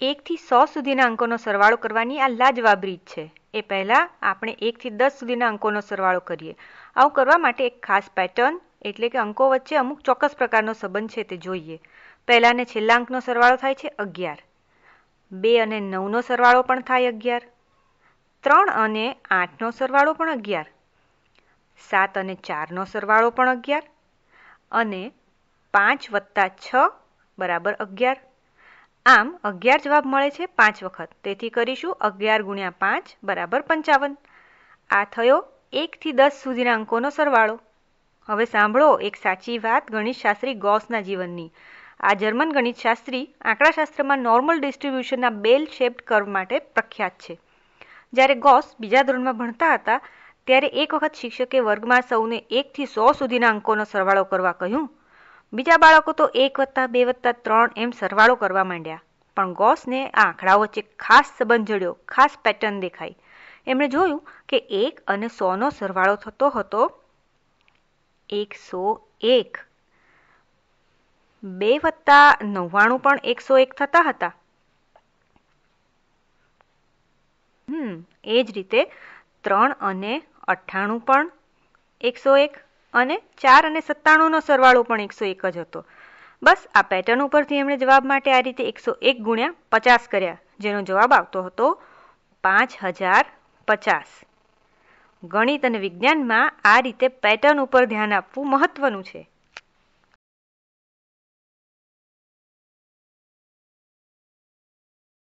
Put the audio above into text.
1 થી 100 સુધીના અંકોનો સરવાળો કરવાની આ લાજવાબ રીત છે। એ પહેલા આપણે 1 થી 10 સુધીના અંકોનો સરવાળો કરીએ। આવું કરવા માટે એક ખાસ પેટર્ન એટલે કે અંકો વચ્ચે અમુક ચોક્કસ પ્રકારનો સંબંધ છે તે જોઈએ। પહેલા અને છેલ્લા અંકનો સરવાળો થાય છે 11। 2 અને 9 નો સરવાળો પણ થાય 11। 3 અને 8 નો સરવાળો પણ 11। 7 અને 4 નો સરવાળો પણ 11 અને 5 + 6 = 11। आम 11 जवाब मळे छे 5 वखत, तेथी करीशुं 11 गुण्या 5 बराबर 55। आ थयो 1 थी 10 सुधीना अंकोनो सरवाळो। हवे सांभळो एक साची वात गणितशास्त्री गॉसना जीवननी। आ जर्मन गणितशास्त्री आंकड़ाशास्त्रमा नॉर्मल डिस्ट्रीब्यूशनना बेल शेप्ड कर्व माटे प्रख्यात छे। ज्यारे गॉस बीजा धोरणमां भणता हता त्यारे एक वखत शिक्षके वर्गमां सौने 1 थी 100 सुधीना अंकोनो सरवाळो करवा कह्युं। બીજા બાળકો તો 1 + 2 + 3 એમ સરવાળો કરવા માંડ્યા, પણ ગોસને આ આંકડાઓ વચ્ચે ખાસ સંબંધ જડ્યો, ખાસ પેટર્ન દેખાઈ। એમણે જોયું કે 1 અને 100 નો સરવાળો થતો હતો 101। 2 + 99 પણ 101 થતા હતા। એ જ રીતે 3 અને 98 પણ 101 અને 4 અને 97 નો સરવાળો પણ 101 જ હતો। બસ આ પેટર્ન ઉપરથી એમણે જવાબ માટે આ રીતે 101 × 50 કર્યા, જેનો જવાબ આવતો હતો 5050। ગણિત અને વિજ્ઞાનમાં આ રીતે પેટર્ન ઉપર ધ્યાન આપવું મહત્વનું છે।